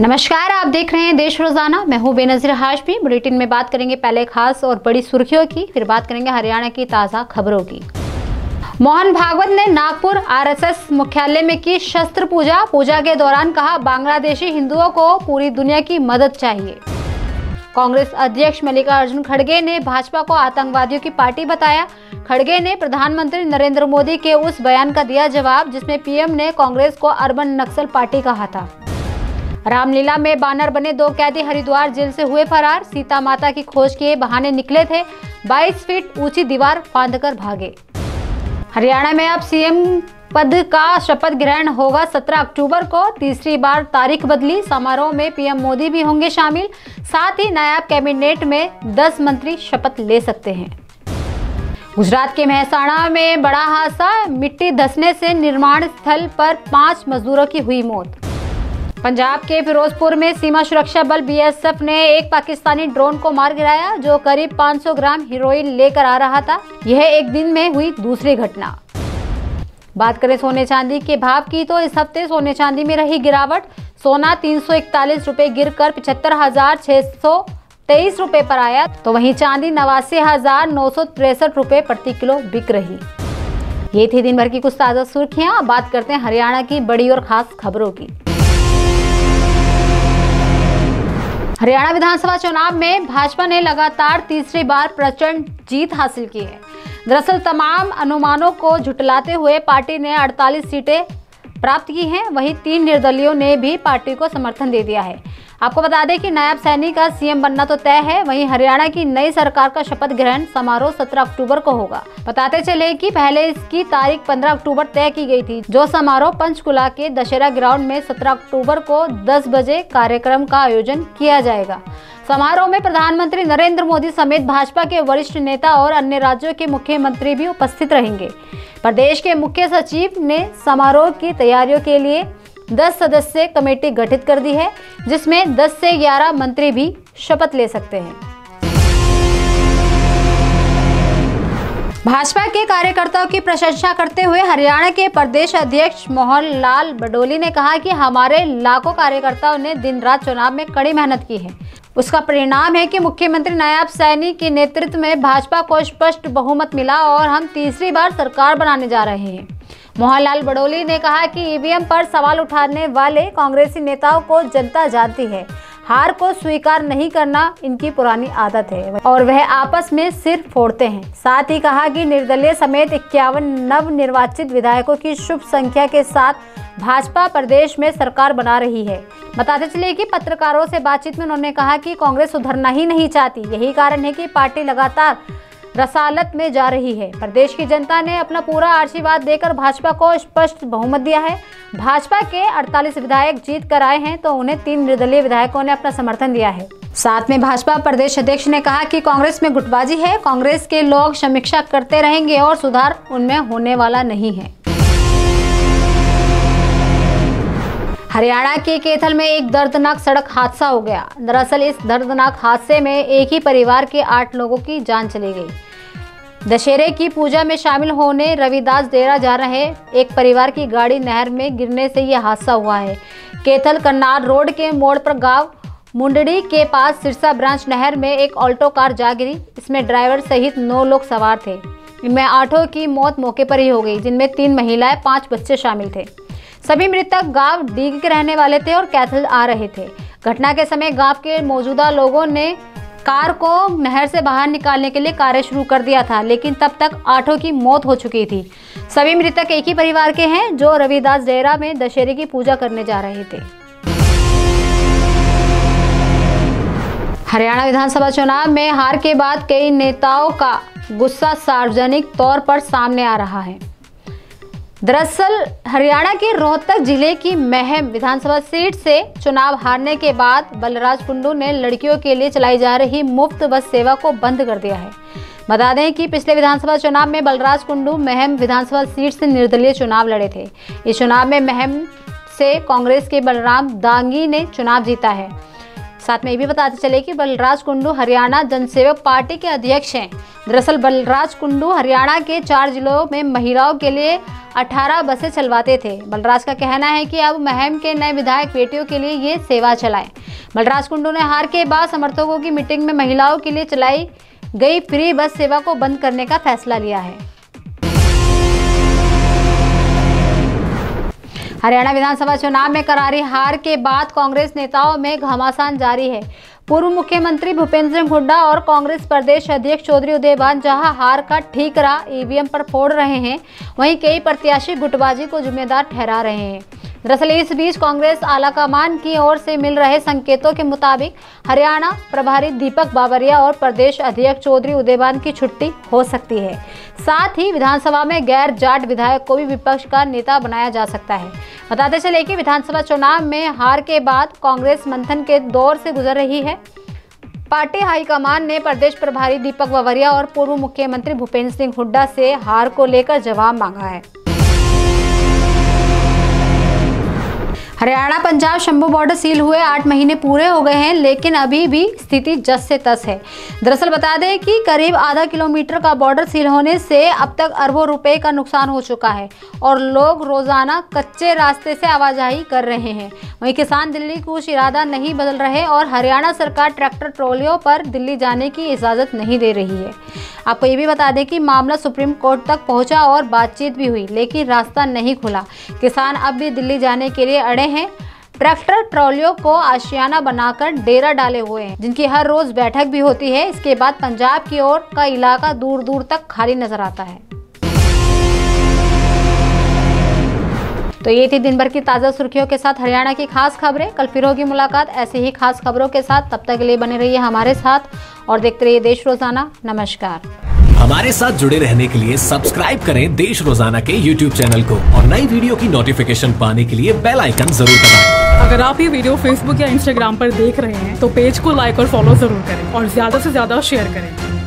नमस्कार, आप देख रहे हैं देश रोजाना। मैं हूं बेनजीर हाशमी। बुलेटिन में बात करेंगे पहले खास और बड़ी सुर्खियों की, फिर बात करेंगे हरियाणा की ताज़ा खबरों की। मोहन भागवत ने नागपुर आरएसएस मुख्यालय में की शस्त्र पूजा। पूजा के दौरान कहा, बांग्लादेशी हिंदुओं को पूरी दुनिया की मदद चाहिए। कांग्रेस अध्यक्ष मल्लिकार्जुन खड़गे ने भाजपा को आतंकवादियों की पार्टी बताया। खड़गे ने प्रधानमंत्री नरेंद्र मोदी के उस बयान का दिया जवाब जिसमें पीएम ने कांग्रेस को अर्बन नक्सल पार्टी कहा था। रामलीला में बानर बने दो कैदी हरिद्वार जेल से हुए फरार। सीता माता की खोज किए बहाने निकले थे, 22 फीट ऊंची दीवार फांदकर भागे। हरियाणा में अब सीएम पद का शपथ ग्रहण होगा 17 अक्टूबर को। तीसरी बार तारीख बदली। समारोह में पीएम मोदी भी होंगे शामिल। साथ ही नायब कैबिनेट में 10 मंत्री शपथ ले सकते हैं। गुजरात के महसाणा में बड़ा हादसा। मिट्टी धंसने से निर्माण स्थल पर 5 मजदूरों की हुई मौत। पंजाब के फिरोजपुर में सीमा सुरक्षा बल बीएसएफ ने एक पाकिस्तानी ड्रोन को मार गिराया जो करीब 500 ग्राम हीरोइन लेकर आ रहा था। यह एक दिन में हुई दूसरी घटना। बात करें सोने चांदी के भाव की तो इस हफ्ते सोने चांदी में रही गिरावट। सोना 341 रुपए गिर कर 75,623 रुपए पर आया, तो वहीं चांदी 89,963 रुपए प्रति किलो बिक रही। ये थी दिन भर की कुछ ताज़ा सुर्खियाँ। अब बात करते हैं हरियाणा की बड़ी और खास खबरों की। हरियाणा विधानसभा चुनाव में भाजपा ने लगातार तीसरी बार प्रचंड जीत हासिल की है। दरअसल तमाम अनुमानों को झुटलाते हुए पार्टी ने 48 सीटें प्राप्त की हैं। वहीं 3 निर्दलियों ने भी पार्टी को समर्थन दे दिया है। आपको बता दें कि नायब सैनी का सीएम बनना तो तय है, वहीं हरियाणा की नई सरकार का शपथ ग्रहण समारोह 17 अक्टूबर को होगा। बताते चले कि पहले इसकी तारीख 15 अक्टूबर तय की गई थी। जो समारोह पंचकुला के दशहरा ग्राउंड में 17 अक्टूबर को 10 बजे कार्यक्रम का आयोजन किया जाएगा। समारोह में प्रधानमंत्री नरेंद्र मोदी समेत भाजपा के वरिष्ठ नेता और अन्य राज्यों के मुख्यमंत्री भी उपस्थित रहेंगे। प्रदेश के मुख्य सचिव ने समारोह की तैयारियों के लिए 10 सदस्यीय कमेटी गठित कर दी है, जिसमें 10 से 11 मंत्री भी शपथ ले सकते हैं। भाजपा के कार्यकर्ताओं की प्रशंसा करते हुए हरियाणा के प्रदेश अध्यक्ष मोहन लाल बडोली ने कहा कि हमारे लाखों कार्यकर्ताओं ने दिन रात चुनाव में कड़ी मेहनत की है। उसका परिणाम है कि मुख्यमंत्री नायब सैनी के नेतृत्व में भाजपा को स्पष्ट बहुमत मिला और हम तीसरी बार सरकार बनाने जा रहे हैं। मोहन लाल बडोली ने कहा कि ईवीएम पर सवाल उठाने वाले कांग्रेसी नेताओं को जनता जानती है। हार को स्वीकार नहीं करना इनकी पुरानी आदत है और वह आपस में सिर फोड़ते हैं। साथ ही कहा कि निर्दलीय समेत 51 नवनिर्वाचित विधायकों की शुभ संख्या के साथ भाजपा प्रदेश में सरकार बना रही है। बताते चले कि पत्रकारों से बातचीत में उन्होंने कहा कि कांग्रेस सुधरना ही नहीं चाहती, यही कारण है कि पार्टी लगातार रसालत में जा रही है। प्रदेश की जनता ने अपना पूरा आशीर्वाद देकर भाजपा को स्पष्ट बहुमत दिया है। भाजपा के 48 विधायक जीत कर आए हैं, तो उन्हें 3 निर्दलीय विधायकों ने अपना समर्थन दिया है। साथ में भाजपा प्रदेश अध्यक्ष ने कहा कि कांग्रेस में गुटबाजी है, कांग्रेस के लोग समीक्षा करते रहेंगे और सुधार उनमें होने वाला नहीं है। हरियाणा के कैथल में एक दर्दनाक सड़क हादसा हो गया। दरअसल इस दर्दनाक हादसे में एक ही परिवार के 8 लोगों की जान चली गई। दशहरे की पूजा में शामिल होने रविदास डेरा जा रहे एक परिवार की गाड़ी नहर में गिरने से यह हादसा हुआ है। कैथल कन्नार रोड के मोड़ पर गांव मुंडड़ी के पास सिरसा ब्रांच नहर में एक ऑल्टो कार जा गिरी। इसमें ड्राइवर सहित 9 लोग सवार थे। इनमें 8 की मौत मौके पर ही हो गई, जिनमें 3 महिलाएं 5 बच्चे शामिल थे। सभी मृतक गांव डीग के रहने वाले थे और कैथल आ रहे थे। घटना के समय गांव के मौजूदा लोगों ने कार को नहर से बाहर निकालने के लिए कार्य शुरू कर दिया था, लेकिन तब तक 8 की मौत हो चुकी थी। सभी मृतक एक ही परिवार के हैं जो रविदास डेरा में दशहरे की पूजा करने जा रहे थे। हरियाणा विधानसभा चुनाव में हार के बाद कई नेताओं का गुस्सा सार्वजनिक तौर पर सामने आ रहा है। दरअसल हरियाणा के रोहतक जिले की महम विधानसभा सीट से चुनाव हारने के बाद बलराज कुंडू ने लड़कियों के लिए चलाई जा रही मुफ्त बस सेवा को बंद कर दिया है। बता दें कि पिछले विधानसभा चुनाव में बलराज कुंडू महम विधानसभा सीट से निर्दलीय चुनाव लड़े थे। इस चुनाव में महम से कांग्रेस के बलराम दांगी ने चुनाव जीता है। साथ में ये भी बताते चले कि बलराज कुंडू हरियाणा जनसेवक पार्टी के अध्यक्ष हैं। दरअसल बलराज कुंडू हरियाणा के 4 जिलों में महिलाओं के लिए 18 बसें चलवाते थे। बलराज का कहना है कि अब महम के नए विधायक बेटियों के लिए ये सेवा चलाएं। बलराज कुंडू ने हार के बाद समर्थकों की मीटिंग में महिलाओं के लिए चलाई गई फ्री बस सेवा को बंद करने का फैसला लिया है। हरियाणा विधानसभा चुनाव में करारी हार के बाद कांग्रेस नेताओं में घमासान जारी है। पूर्व मुख्यमंत्री भूपेंद्र सिंह हुड्डा और कांग्रेस प्रदेश अध्यक्ष चौधरी उदय भान जहां हार का ठीकरा ईवीएम पर फोड़ रहे हैं, वहीं कई प्रत्याशी गुटबाजी को जिम्मेदार ठहरा रहे हैं। दरअसल इस बीच कांग्रेस आलाकमान की ओर से मिल रहे संकेतों के मुताबिक हरियाणा प्रभारी दीपक बावरिया और प्रदेश अध्यक्ष चौधरी उदय भान की छुट्टी हो सकती है। साथ ही विधानसभा में गैर जाट विधायक को भी विपक्ष का नेता बनाया जा सकता है। बताते चले कि विधानसभा चुनाव में हार के बाद कांग्रेस मंथन के दौर से गुजर रही है। पार्टी हाईकमान ने प्रदेश प्रभारी दीपक बावरिया और पूर्व मुख्यमंत्री भूपेंद्र सिंह हुड्डा से हार को लेकर जवाब मांगा है। हरियाणा पंजाब शंभू बॉर्डर सील हुए 8 महीने पूरे हो गए हैं, लेकिन अभी भी स्थिति जस से तस है। दरअसल बता दें कि करीब आधा किलोमीटर का बॉर्डर सील होने से अब तक अरबों रुपए का नुकसान हो चुका है और लोग रोजाना कच्चे रास्ते से आवाजाही कर रहे हैं। वहीं किसान दिल्ली कुछ इरादा नहीं बदल रहे और हरियाणा सरकार ट्रैक्टर ट्रॉलियों पर दिल्ली जाने की इजाज़त नहीं दे रही है। आपको ये भी बता दें कि मामला सुप्रीम कोर्ट तक पहुँचा और बातचीत भी हुई, लेकिन रास्ता नहीं खुला। किसान अब भी दिल्ली जाने के लिए अड़े हैं। ट्रैक्टर ट्रॉलियों को आशियाना बनाकर डेरा डाले हुए हैं, जिनकी हर रोज बैठक भी होती है। इसके बाद पंजाब की ओर का इलाका दूर दूर तक खाली नजर आता है। तो ये थी दिन भर की ताजा सुर्खियों के साथ हरियाणा की खास खबरें। कल फिर होगी मुलाकात ऐसे ही खास खबरों के साथ। तब तक के लिए बने रहिए हमारे साथ और देखते रहिए देश रोजाना। नमस्कार। हमारे साथ जुड़े रहने के लिए सब्सक्राइब करें देश रोजाना के YouTube चैनल को और नई वीडियो की नोटिफिकेशन पाने के लिए बेल आइकन जरूर दबाएं। अगर आप ये वीडियो Facebook या Instagram पर देख रहे हैं तो पेज को लाइक और फॉलो जरूर करें और ज्यादा से ज्यादा शेयर करें।